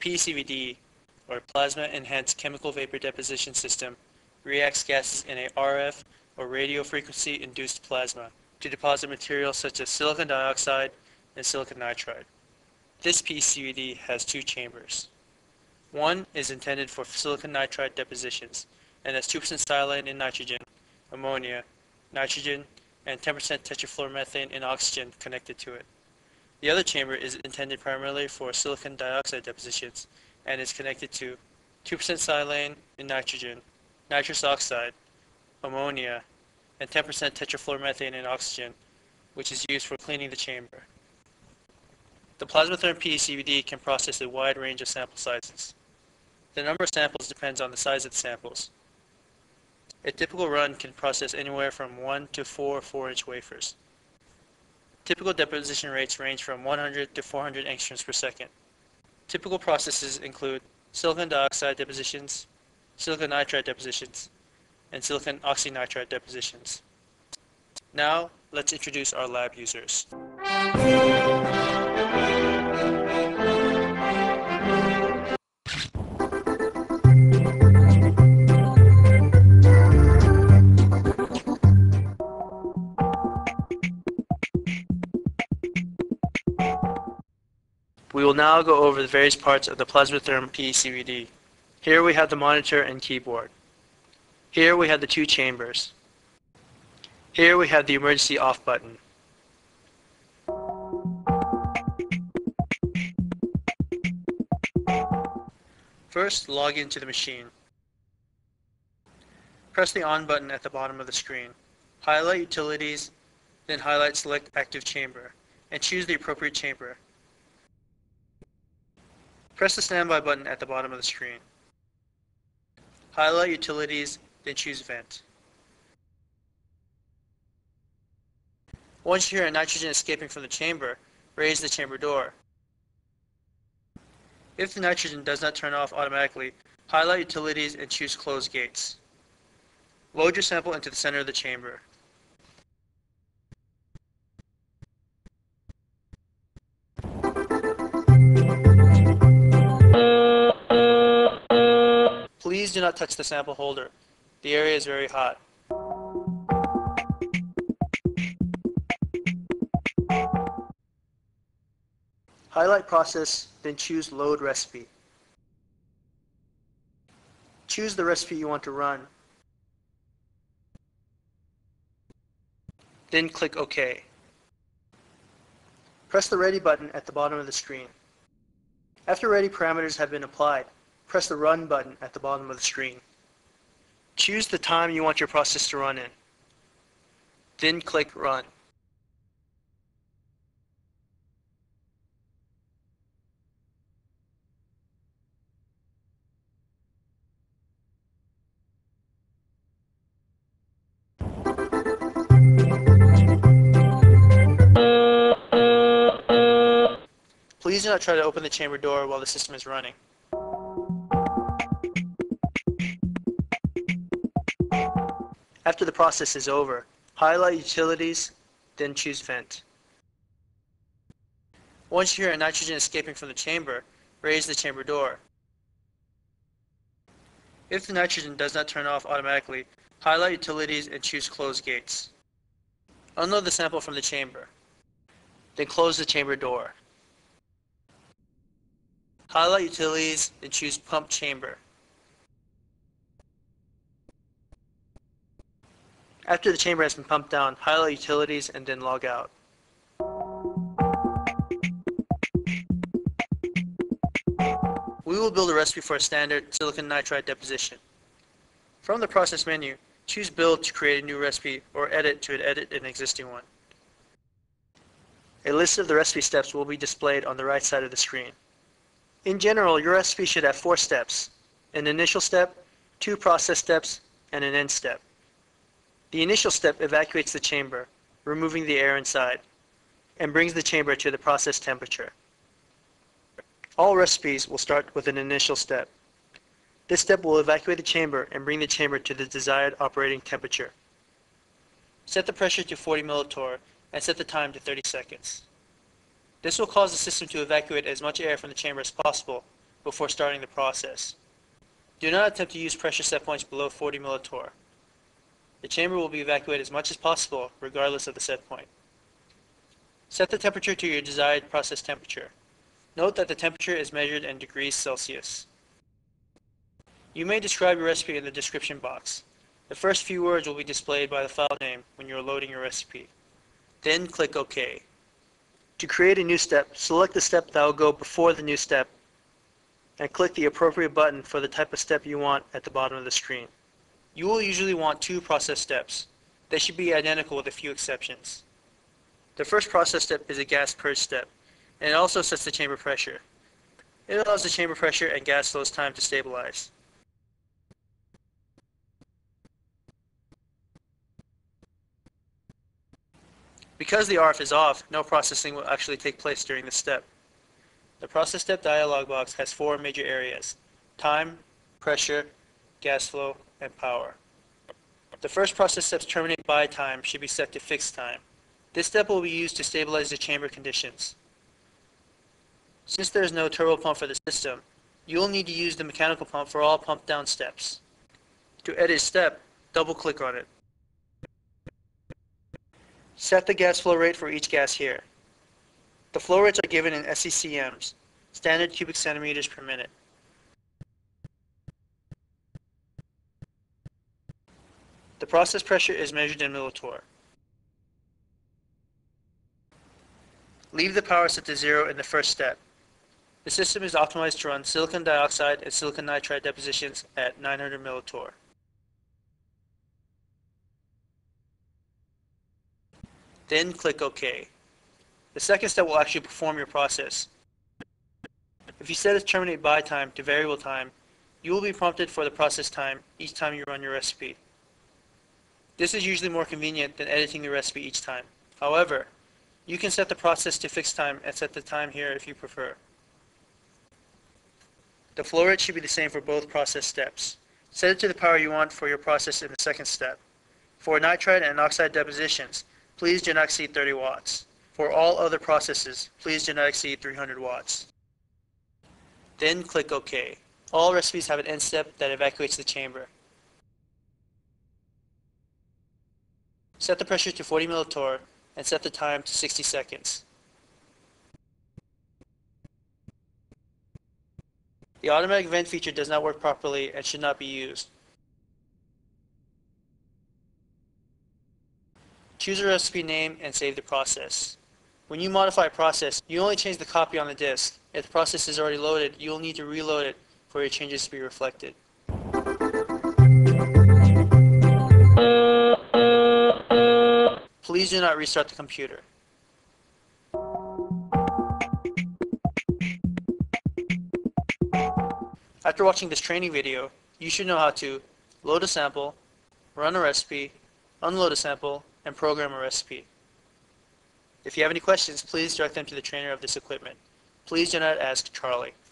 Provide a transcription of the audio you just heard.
PECVD, or plasma-enhanced chemical vapor deposition system, reacts gases in a RF or radio frequency-induced plasma to deposit materials such as silicon dioxide and silicon nitride. This PECVD has two chambers. One is intended for silicon nitride depositions and has 2% silane in nitrogen, ammonia, nitrogen, and 10% tetrafluoromethane in oxygen connected to it. The other chamber is intended primarily for silicon dioxide depositions and is connected to 2% silane in nitrogen, nitrous oxide, ammonia, and 10% tetrafluoromethane in oxygen, which is used for cleaning the chamber. The Plasmatherm PECVD can process a wide range of sample sizes. The number of samples depends on the size of the samples. A typical run can process anywhere from 1 to 4 4-inch wafers. Typical deposition rates range from 100 to 400 angstroms per second. Typical processes include silicon dioxide depositions, silicon nitride depositions, and silicon oxynitride depositions. Now, let's introduce our lab users. We will now go over the various parts of the Plasmatherm PECVD. Here we have the monitor and keyboard. Here we have the two chambers. Here we have the emergency off button. First, log into the machine. Press the on button at the bottom of the screen. Highlight Utilities, then highlight Select Active Chamber, and choose the appropriate chamber. Press the standby button at the bottom of the screen. Highlight Utilities, then choose Vent. Once you hear a nitrogen escaping from the chamber, raise the chamber door. If the nitrogen does not turn off automatically, highlight Utilities and choose Close Gates. Load your sample into the center of the chamber. Please do not touch the sample holder. The area is very hot. Highlight Process, then choose Load Recipe. Choose the recipe you want to run. Then click OK. Press the Ready button at the bottom of the screen. After Ready parameters have been applied, press the Run button at the bottom of the screen. Choose the time you want your process to run in. Then click Run. Please do not try to open the chamber door while the system is running. After the process is over, highlight Utilities, then choose Vent. Once you hear a nitrogen escaping from the chamber, raise the chamber door. If the nitrogen does not turn off automatically, highlight Utilities and choose Close Gates. Unload the sample from the chamber. Then close the chamber door. Highlight Utilities and choose Pump Chamber. After the chamber has been pumped down, highlight Utilities and then log out. We will build a recipe for a standard silicon nitride deposition. From the process menu, choose Build to create a new recipe or Edit to edit an existing one. A list of the recipe steps will be displayed on the right side of the screen. In general, your recipe should have 4 steps: an initial step, 2 process steps, and an end step. The initial step evacuates the chamber, removing the air inside, and brings the chamber to the process temperature. All recipes will start with an initial step. This step will evacuate the chamber and bring the chamber to the desired operating temperature. Set the pressure to 40 mTorr and set the time to 30 seconds. This will cause the system to evacuate as much air from the chamber as possible before starting the process. Do not attempt to use pressure set points below 40 mTorr. The chamber will be evacuated as much as possible, regardless of the set point. Set the temperature to your desired process temperature. Note that the temperature is measured in degrees Celsius. You may describe your recipe in the description box. The first few words will be displayed by the file name when you are loading your recipe. Then click OK. To create a new step, select the step that will go before the new step and click the appropriate button for the type of step you want at the bottom of the screen. You will usually want two process steps. They should be identical with a few exceptions. The first process step is a gas purge step, and it also sets the chamber pressure. It allows the chamber pressure and gas flows time to stabilize. Because the RF is off, no processing will actually take place during this step. The process step dialog box has four major areas: time, pressure, gas flow, and power. The first process step's terminate by time should be set to fixed time. This step will be used to stabilize the chamber conditions. Since there is no turbo pump for the system, you will need to use the mechanical pump for all pump down steps. To edit a step, double click on it. Set the gas flow rate for each gas here. The flow rates are given in SCCMs, standard cubic centimeters per minute. The process pressure is measured in millitorr. Leave the power set to 0 in the first step. The system is optimized to run silicon dioxide and silicon nitride depositions at 900 mTorr. Then click OK. The second step will actually perform your process. If you set its terminate by time to variable time, you will be prompted for the process time each time you run your recipe. This is usually more convenient than editing the recipe each time. However, you can set the process to fixed time and set the time here if you prefer. The flow rate should be the same for both process steps. Set it to the power you want for your process in the second step. For nitride and oxide depositions, please do not exceed 30 watts. For all other processes, please do not exceed 300 watts. Then click OK. All recipes have an end step that evacuates the chamber. Set the pressure to 40 mTorr. And set the time to 60 seconds. The automatic vent feature does not work properly and should not be used. Choose a recipe name and save the process. When you modify a process, you only change the copy on the disk. If the process is already loaded, you will need to reload it for your changes to be reflected. Please do not restart the computer. After watching this training video, you should know how to load a sample, run a recipe, unload a sample, and program a recipe. If you have any questions, please direct them to the trainer of this equipment. Please do not ask Charlie.